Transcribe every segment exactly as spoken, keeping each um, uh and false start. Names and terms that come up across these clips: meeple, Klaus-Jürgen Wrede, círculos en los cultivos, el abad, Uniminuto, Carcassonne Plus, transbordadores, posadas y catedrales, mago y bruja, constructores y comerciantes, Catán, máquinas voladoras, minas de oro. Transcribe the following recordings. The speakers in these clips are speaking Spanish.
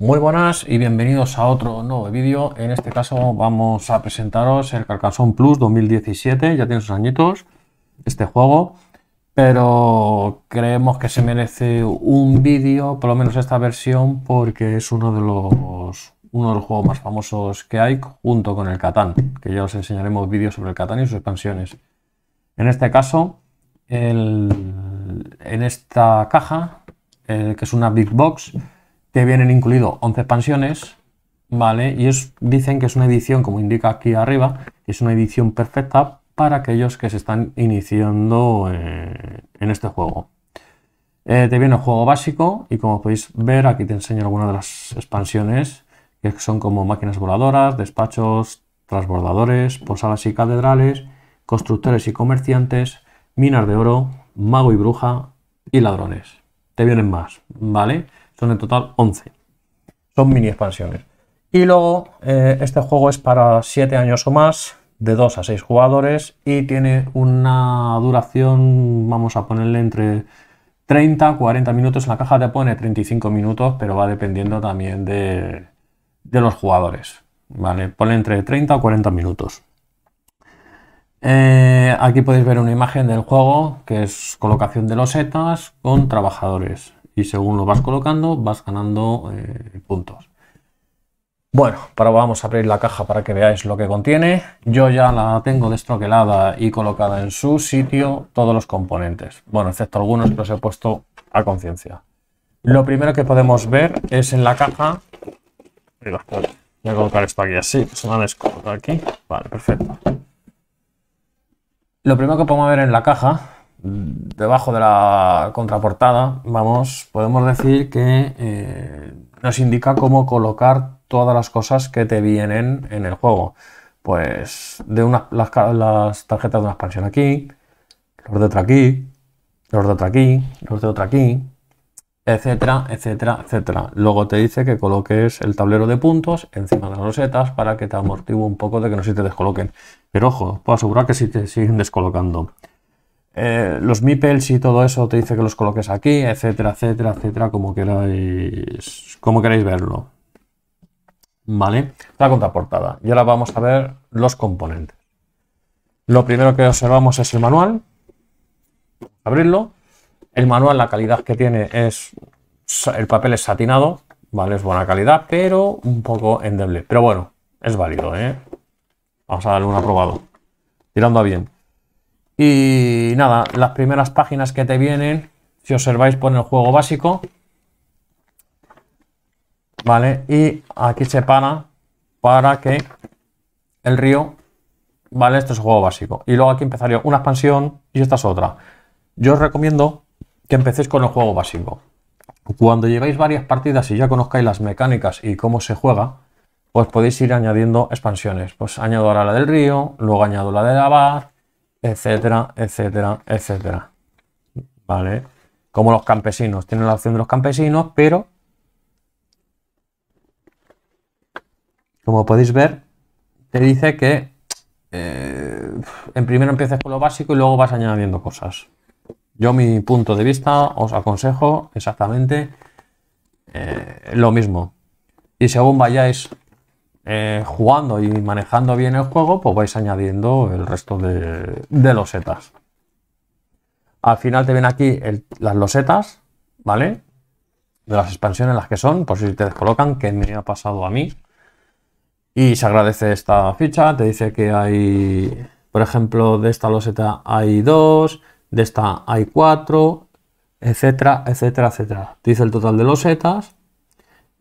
Muy buenas y bienvenidos a otro nuevo vídeo. En este caso vamos a presentaros el Carcassonne Plus dos mil diecisiete, ya tiene sus añitos este juego, pero creemos que se merece un vídeo, por lo menos esta versión, porque es uno de los, uno de los juegos más famosos que hay, junto con el Catán, que ya os enseñaremos vídeos sobre el Catán y sus expansiones. En este caso, el, en esta caja, el, que es una Big Box, te vienen incluido once expansiones, ¿vale? Y es, dicen que es una edición, como indica aquí arriba, es una edición perfecta para aquellos que se están iniciando eh, en este juego. Eh, te viene el juego básico y, como podéis ver, aquí te enseño algunas de las expansiones, que son como máquinas voladoras, despachos, transbordadores, posadas y catedrales, constructores y comerciantes, minas de oro, mago y bruja y ladrones. Te vienen más, ¿vale? Son en total once. Son mini expansiones. Y luego, eh, este juego es para siete años o más, de dos a seis jugadores, y tiene una duración, vamos a ponerle entre treinta a cuarenta minutos. En la caja te pone treinta y cinco minutos, pero va dependiendo también de, de los jugadores, ¿vale? Ponle entre treinta a cuarenta minutos. Eh, aquí podéis ver una imagen del juego, que es colocación de losetas con trabajadores, y según lo vas colocando vas ganando eh, puntos. Bueno, ahora vamos a abrir la caja para que veáis lo que contiene. Yo ya la tengo destroquelada y colocada en su sitio todos los componentes, bueno, excepto algunos que los he puesto a conciencia. Lo primero que podemos ver es en la caja. Voy a colocar esto aquí así, se me ha descolocado aquí. Vale, perfecto. Lo primero que podemos ver en la caja, debajo de la contraportada, vamos, podemos decir que eh, nos indica cómo colocar todas las cosas que te vienen en el juego. Pues de unas, las, las tarjetas de una expansión aquí, los de otra aquí, los de otra aquí, los de otra aquí, etcétera, etcétera, etcétera. Luego te dice que coloques el tablero de puntos encima de las rosetas para que te amortigue un poco de que no se te descoloquen. Pero ojo, puedo asegurar que sí te siguen descolocando. Eh, los meeples y todo eso te dice que los coloques aquí, etcétera, etcétera, etcétera, como queráis, como queráis verlo. Vale, la contraportada. Y ahora vamos a ver los componentes. Lo primero que observamos es el manual. Abrirlo. El manual, la calidad que tiene es, el papel es satinado, vale, es buena calidad, pero un poco endeble. Pero bueno, es válido, ¿eh? Vamos a darle un aprobado, tirando a bien. Y nada, las primeras páginas que te vienen, si observáis, pone el juego básico, vale, y aquí se para para que el río, vale, este es el juego básico. Y luego aquí empezaría una expansión y esta es otra. Yo os recomiendo que empecéis con el juego básico. Cuando lleváis varias partidas y ya conozcáis las mecánicas y cómo se juega, pues podéis ir añadiendo expansiones. Pues añado ahora la del río, luego añado la de la bar, etcétera, etcétera, etcétera. ¿Vale? Como los campesinos, tienen la opción de los campesinos, pero como podéis ver, te dice que eh, en primero empieces con lo básico y luego vas añadiendo cosas. Yo, mi punto de vista, os aconsejo exactamente eh, lo mismo. Y según vayáis eh, jugando y manejando bien el juego, pues vais añadiendo el resto de, de losetas. Al final te ven aquí el, las losetas, ¿vale? De las expansiones, las que son, por si te descolocan, que me ha pasado a mí. Y se agradece esta ficha, te dice que hay, por ejemplo, de esta loseta hay dos... De esta hay cuatro, etcétera, etcétera, etcétera. Te dice el total de losetas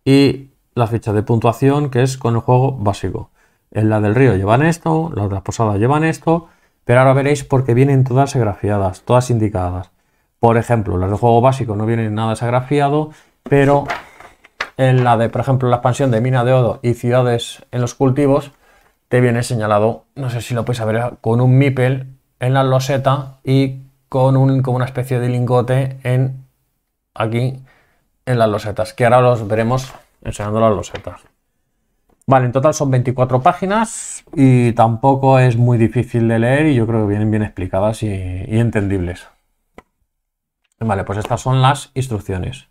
y la ficha de puntuación, que es con el juego básico. En la del río llevan esto, las de las posadas llevan esto, pero ahora veréis porque vienen todas grafiadas, todas indicadas. Por ejemplo, las del juego básico no vienen nada desagrafiado, pero en la de, por ejemplo, la expansión de mina de oro y ciudades en los cultivos, te viene señalado, no sé si lo podéis ver, con un meeple en la loseta y con un, como una especie de lingote en aquí en las losetas, que ahora los veremos enseñando las losetas. Vale, en total son veinticuatro páginas y tampoco es muy difícil de leer y yo creo que vienen bien explicadas y, y entendibles. Vale, pues estas son las instrucciones.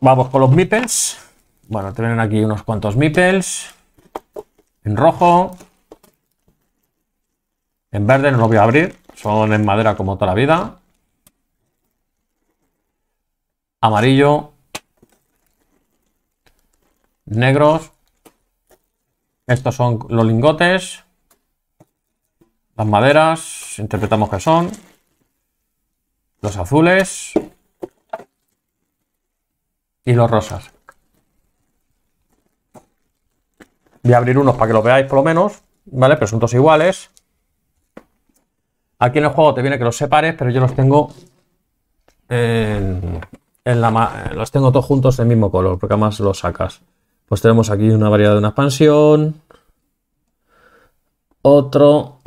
Vamos con los meeples. Bueno, te vienen aquí unos cuantos meeples. En rojo. En verde no los voy a abrir. Son en madera como toda la vida. Amarillo. Negros. Estos son los lingotes. Las maderas, interpretamos que son. Los azules. Y los rosas. Voy a abrir unos para que los veáis por lo menos, ¿vale? Presuntos iguales. Aquí en el juego te viene que los separes, pero yo los tengo en, en la, los tengo todos juntos del mismo color, porque además los sacas. Pues tenemos aquí una variedad de una expansión. Otro.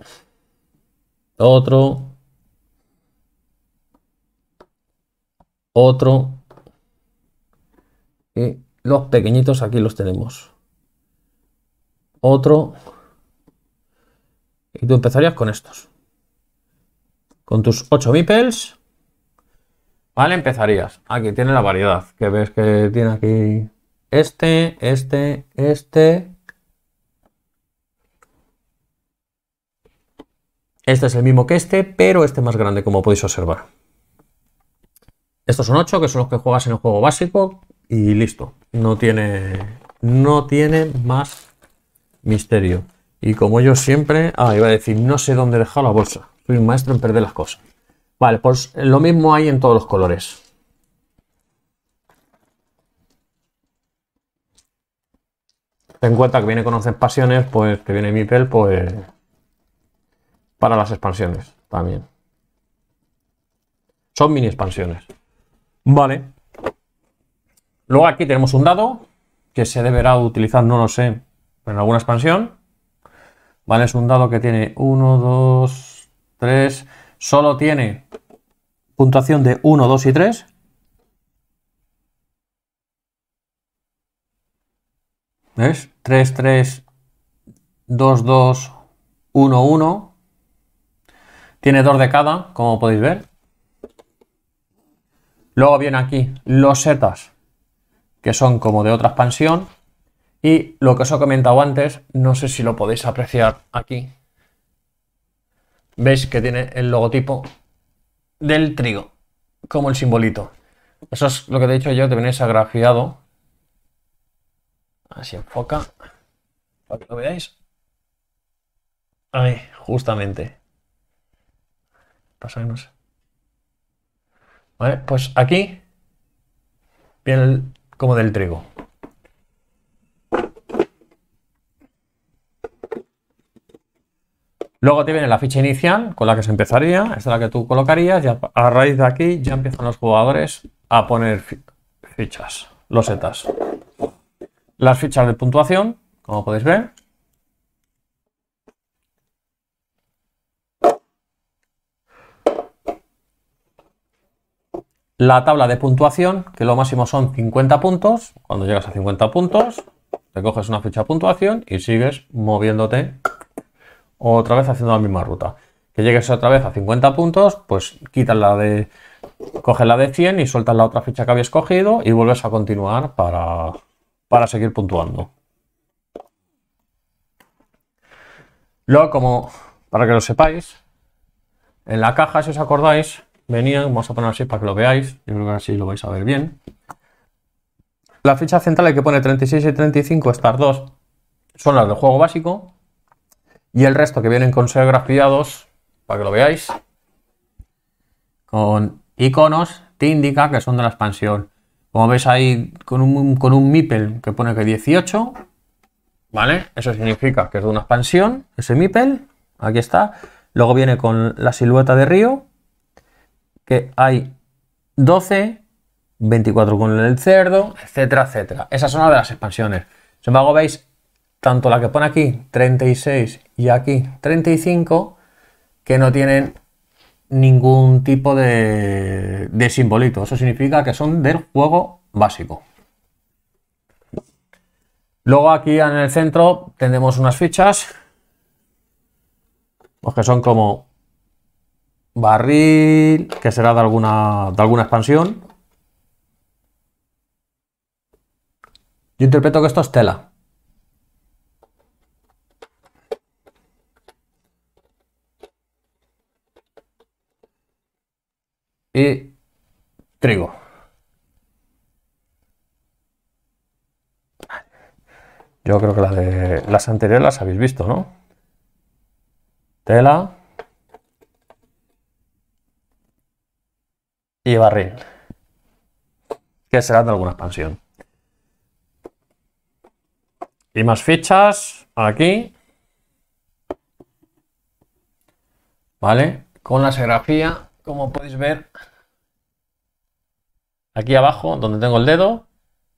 Otro. Otro. Y los pequeñitos aquí los tenemos. Otro. Y tú empezarías con estos. Con tus ocho meeples. Vale, empezarías. Aquí tiene la variedad. Que ves que tiene aquí este, este, este. Este es el mismo que este, pero este más grande, como podéis observar. Estos son ocho, que son los que juegas en el juego básico. Y listo, no tiene, no tiene más misterio. Y como yo siempre... Ah, iba a decir, no sé dónde he dejado la bolsa. Soy un maestro en perder las cosas. Vale, pues lo mismo hay en todos los colores. Ten en cuenta que viene con once expansiones, pues que viene meeple, pues... Para las expansiones también. Son mini expansiones. Vale. Luego aquí tenemos un dado que se deberá utilizar, no lo sé, en alguna expansión. Vale, es un dado que tiene uno, dos, tres. Solo tiene puntuación de uno, dos y tres. ¿Ves? tres, tres, dos, dos, uno, uno. Tiene dos de cada, como podéis ver. Luego viene aquí los setas, que son como de otra expansión, y lo que os he comentado antes, no sé si lo podéis apreciar aquí, veis que tiene el logotipo del trigo, como el simbolito. Eso es lo que te he dicho yo, te venís agrafiado, así enfoca, para que lo veáis, ahí, justamente, pasarnos. Vale, pues aquí viene el como del trigo. Luego te viene la ficha inicial con la que se empezaría, esta es la que tú colocarías, y a raíz de aquí ya empiezan los jugadores a poner fichas, losetas. Las fichas de puntuación, como podéis ver. La tabla de puntuación, que lo máximo son cincuenta puntos. Cuando llegas a cincuenta puntos, te coges una ficha de puntuación y sigues moviéndote otra vez haciendo la misma ruta. Que llegues otra vez a cincuenta puntos, pues quitas la de... coges la de cien y sueltas la otra ficha que habías cogido y vuelves a continuar para, para seguir puntuando. Luego, como para que lo sepáis, en la caja, si os acordáis... Venían, vamos a poner así para que lo veáis, yo creo que así lo vais a ver bien. La ficha central que pone treinta y seis y treinta y cinco, estas dos son las del juego básico, y el resto que vienen con ser grafiados, para que lo veáis, con iconos, te indica que son de la expansión. Como veis ahí con un, con un meeple que pone que dieciocho, ¿vale? Eso significa que es de una expansión, ese meeple, aquí está. Luego viene con la silueta de río, que hay doce, veinticuatro con el cerdo, etcétera, etcétera. Esas son las de las expansiones. Sin embargo, veis tanto la que pone aquí treinta y seis y aquí treinta y cinco, que no tienen ningún tipo de, de simbolito. Eso significa que son del juego básico. Luego aquí en el centro tenemos unas fichas, pues que son como... barril, que será de alguna, de alguna expansión. Yo interpreto que esto es tela. Y trigo. Yo creo que la de las anteriores las habéis visto, ¿no? Tela y barril, que será de alguna expansión. Y más fichas aquí, ¿vale? Con la serigrafía, como podéis ver, aquí abajo, donde tengo el dedo,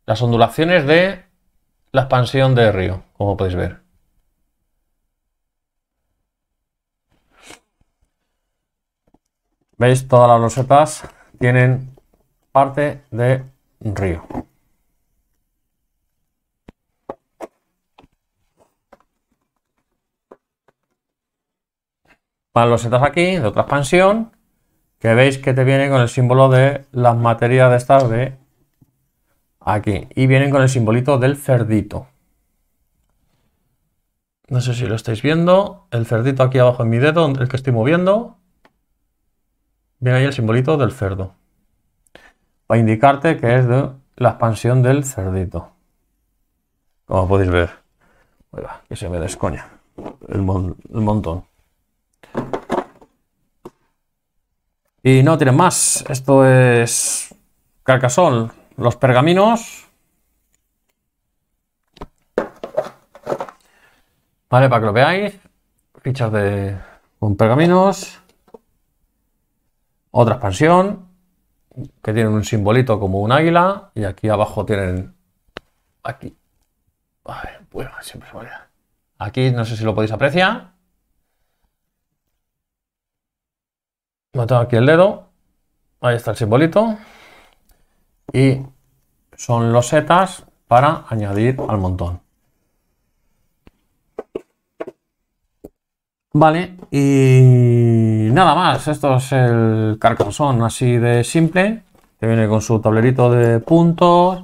las ondulaciones de la expansión de río, como podéis ver. ¿Veis? Todas las rosetas tienen parte de río. Más rosetas aquí, de otra expansión, que veis que te viene con el símbolo de las materias de estas de... aquí, y vienen con el simbolito del cerdito. No sé si lo estáis viendo, el cerdito aquí abajo en mi dedo, el que estoy moviendo. Viene ahí el simbolito del cerdo, para indicarte que es de la expansión del cerdito. Como podéis ver, oiga, que se me descoña el, mon el montón. Y no tienen más, esto es Carcassonne. Los pergaminos, vale, para que lo veáis, fichas de con pergaminos, otra expansión que tienen un simbolito como un águila y aquí abajo tienen aquí, a ver, bueno, siempre se me olvida. Aquí no sé si lo podéis apreciar, no tengo aquí el dedo, ahí está el simbolito. Y son losetas para añadir al montón. Vale, y nada más. Esto es el Carcassonne así de simple. Te viene con su tablerito de puntos.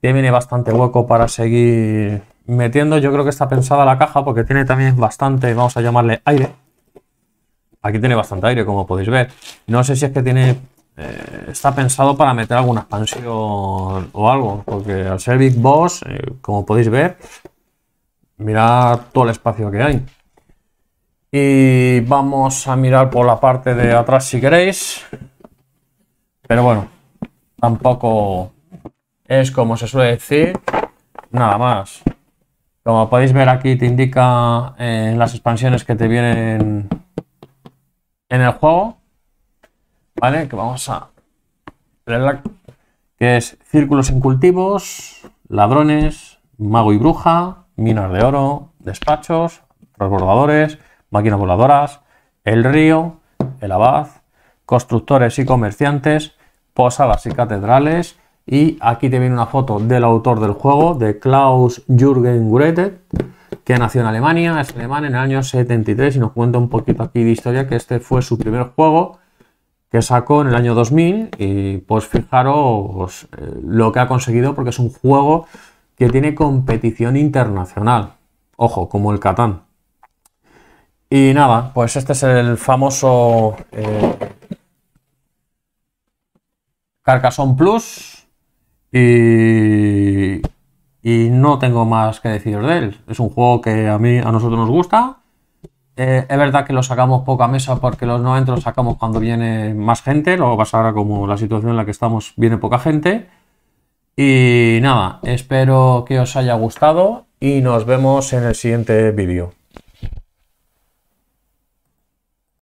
Te viene bastante hueco para seguir metiendo. Yo creo que está pensada la caja porque tiene también bastante, vamos a llamarle aire. Aquí tiene bastante aire, como podéis ver. No sé si es que tiene... Eh, está pensado para meter alguna expansión o algo, porque al ser Big Boss, eh, como podéis ver, mirad todo el espacio que hay. Y vamos a mirar por la parte de atrás si queréis, pero bueno, tampoco es como se suele decir, nada más. Como podéis ver aquí te indica eh, las expansiones que te vienen en el juego. Vale, que vamos a que es círculos en cultivos, ladrones, mago y bruja, minas de oro, despachos, transbordadores, máquinas voladoras, el río, el abad, constructores y comerciantes, posadas y catedrales. Y aquí te viene una foto del autor del juego, de Klaus-Jürgen Wrede, que nació en Alemania, es alemán en el año setenta y tres y nos cuenta un poquito aquí de historia, que este fue su primer juego, que sacó en el año dos mil, y pues fijaros lo que ha conseguido, porque es un juego que tiene competición internacional, ojo, como el Catán. Y nada, pues este es el famoso eh, Carcassonne Plus, y, y no tengo más que deciros de él. Es un juego que a mí, a nosotros nos gusta. Eh, es verdad que lo sacamos poca mesa porque los noventa los sacamos cuando viene más gente. Luego pasa ahora, como la situación en la que estamos, viene poca gente. Y nada, espero que os haya gustado y nos vemos en el siguiente vídeo.